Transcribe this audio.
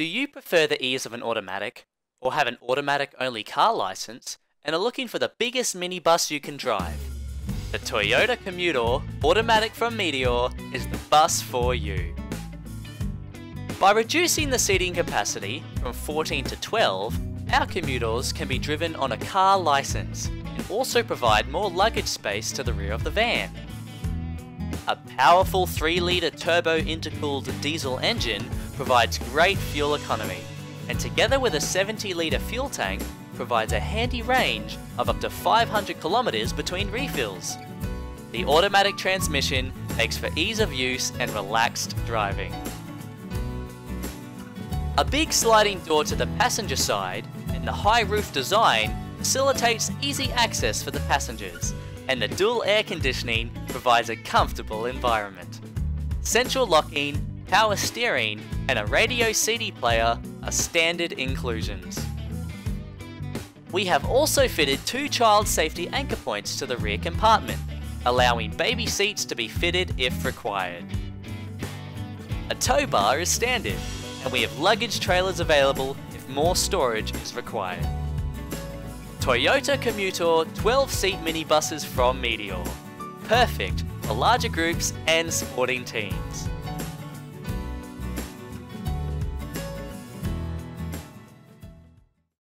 Do you prefer the ease of an automatic, or have an automatic-only car license and are looking for the biggest minibus you can drive? The Toyota Commuter Automatic from Meteor is the bus for you. By reducing the seating capacity from 14 to 12, our Commuters can be driven on a car license and also provide more luggage space to the rear of the van. A powerful 3-litre turbo intercooled diesel engine provides great fuel economy, and together with a 70-litre fuel tank, provides a handy range of up to 500 kilometres between refills. The automatic transmission makes for ease of use and relaxed driving. A big sliding door to the passenger side and the high roof design facilitates easy access for the passengers, and the dual air conditioning provides a comfortable environment. Central locking, power steering, and a radio CD player are standard inclusions. We have also fitted 2 child safety anchor points to the rear compartment, allowing baby seats to be fitted if required. A tow bar is standard, and we have luggage trailers available if more storage is required. Toyota Commuter 12-seat minibuses from Meteor. Perfect for larger groups and sporting teams.